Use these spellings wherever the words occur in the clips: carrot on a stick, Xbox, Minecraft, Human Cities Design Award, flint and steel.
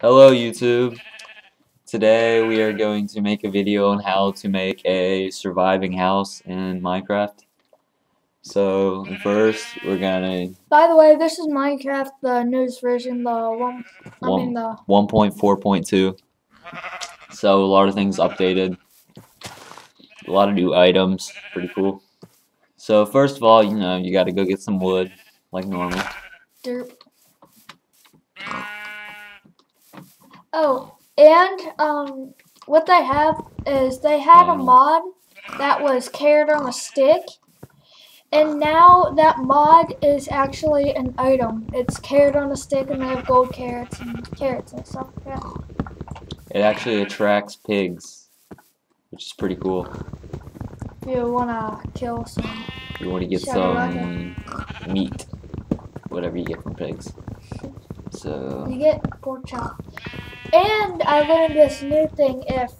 Hello YouTube! Today we are going to make a video on how to make a surviving house in Minecraft. So first we're gonna... By the way, this is Minecraft, the newest version, the 1.4.2. So a lot of things updated. A lot of new items. Pretty cool. So first of all, you gotta go get some wood, like normal. Derp. Oh, and what they have is they had a mod that was carrot on a stick, and now that mod is actually an item. It's carrot on a stick, and they have gold carrots and stuff like that. It actually attracts pigs, which is pretty cool. If you wanna kill some, you wanna get some meat, whatever you get from pigs. So you get pork chop. And I learned this new thing: if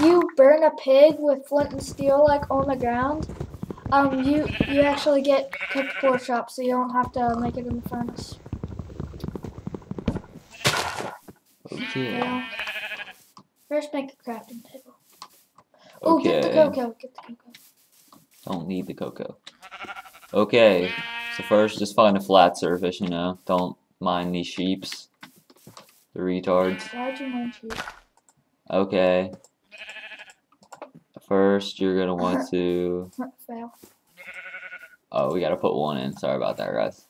you burn a pig with flint and steel, like on the ground, you actually get cooked pork chops, so you don't have to make it in the furnace. Okay. Yeah. First, make a crafting table. Oh, okay. Get the cocoa. Don't need the cocoa. Okay. So first, just find a flat surface. You know, don't mind these sheeps. The retards. Why'd you mind sheep? Okay. First, you're gonna want to. Fail. Oh, we gotta put one in. Sorry about that, guys.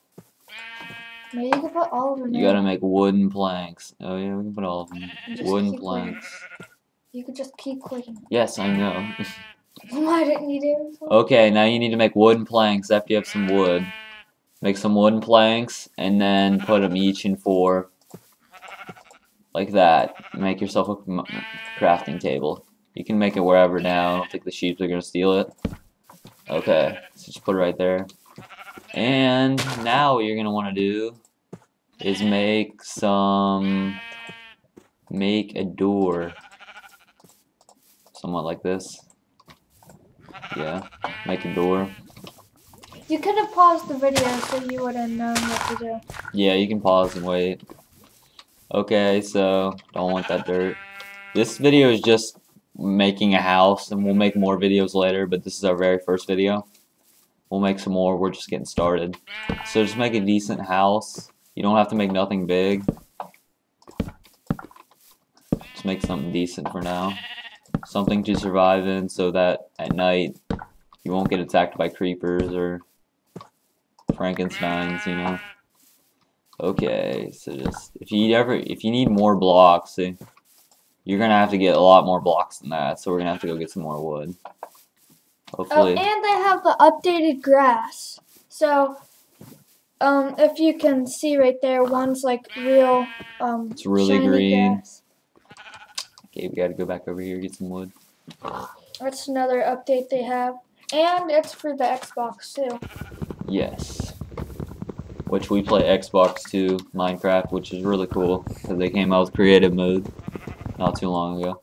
Maybe you can put all of them. You gotta make wooden planks. Oh yeah, we can put all of them. Wooden planks. Clicking. You could just keep clicking. Yes, I know. Why didn't you do it? Okay, now you need to make wooden planks after you have some wood. Make some wooden planks and then put them each in four. Like that. Make yourself a crafting table. You can make it wherever now. I don't think the sheep are gonna steal it. Okay, so just put it right there. And now what you're gonna want to do is make a door. Somewhat like this. Yeah, make a door. You could have paused the video so you would have known what to do. Yeah, you can pause and wait. Okay, so don't want that dirt. This video is just making a house, and we'll make more videos later, but this is our very first video. We'll make some more, we're just getting started. So just make a decent house. You don't have to make nothing big. Just make something decent for now. Something to survive in so that at night you won't get attacked by creepers or Frankensteins, you know. Okay, so just if you need more blocks, see, you're gonna have to get a lot more blocks than that. So we're gonna have to go get some more wood. Hopefully. Oh, and they have the updated grass. So, if you can see right there, one's like real. It's really shiny green. Grass. Okay, we gotta go back over here and get some wood. That's another update they have, and it's for the Xbox too. Yes. Which we play Xbox 2 Minecraft, which is really cool because they came out with creative mode not too long ago.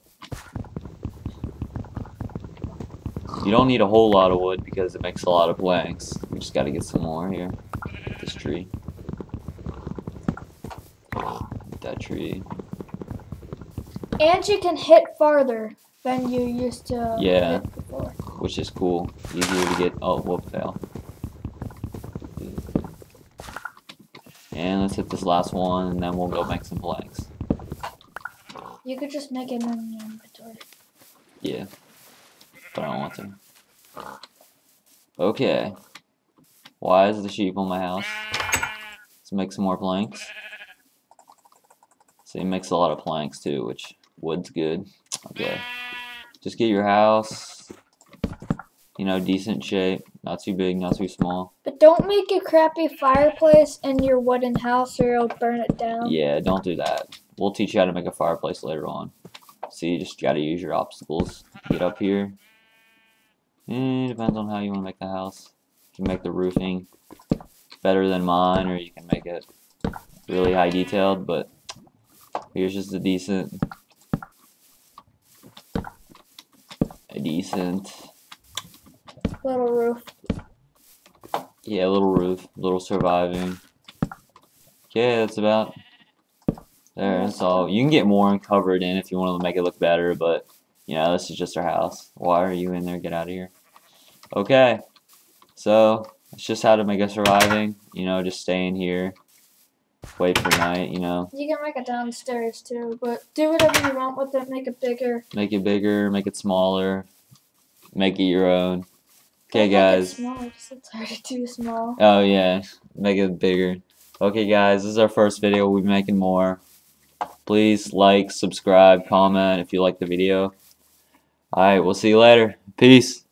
You don't need a whole lot of wood because it makes a lot of planks. We just got to get some more here. Get this tree. Get that tree. And you can hit farther than you used to. Yeah, hit before. Which is cool. Easier to get. Oh, whoop, fail. And let's hit this last one, and then we'll go make some planks. You could just make it in your inventory. Yeah, but I don't want to. Okay. Why is the sheep on my house? Let's make some more planks. See, it makes a lot of planks too, which wood's good. Okay. Just get your house, you know, decent shape. Not too big, not too small. But don't make a crappy fireplace in your wooden house or it'll burn it down. Yeah, don't do that. We'll teach you how to make a fireplace later on. See, you just gotta use your obstacles. Get up here. It depends on how you want to make the house. You can make the roofing better than mine, or you can make it really high detailed, but here's just a decent little roof. Yeah, little roof, little surviving. Okay, that's about there. So you can get more and covered in if you want to make it look better, but yeah, this is just our house. Why are you in there? Get out of here. Okay, so it's just how to make a surviving, you know, just stay in here, wait for night, you know. You can make it downstairs too, but do whatever you want with it. Make it bigger, make it bigger, make it smaller, make it your own. Okay, guys. Smaller, it's already too small. Oh yeah, make it bigger. Okay, guys, this is our first video. We'll be making more. Please like, subscribe, comment if you like the video. All right, we'll see you later. Peace.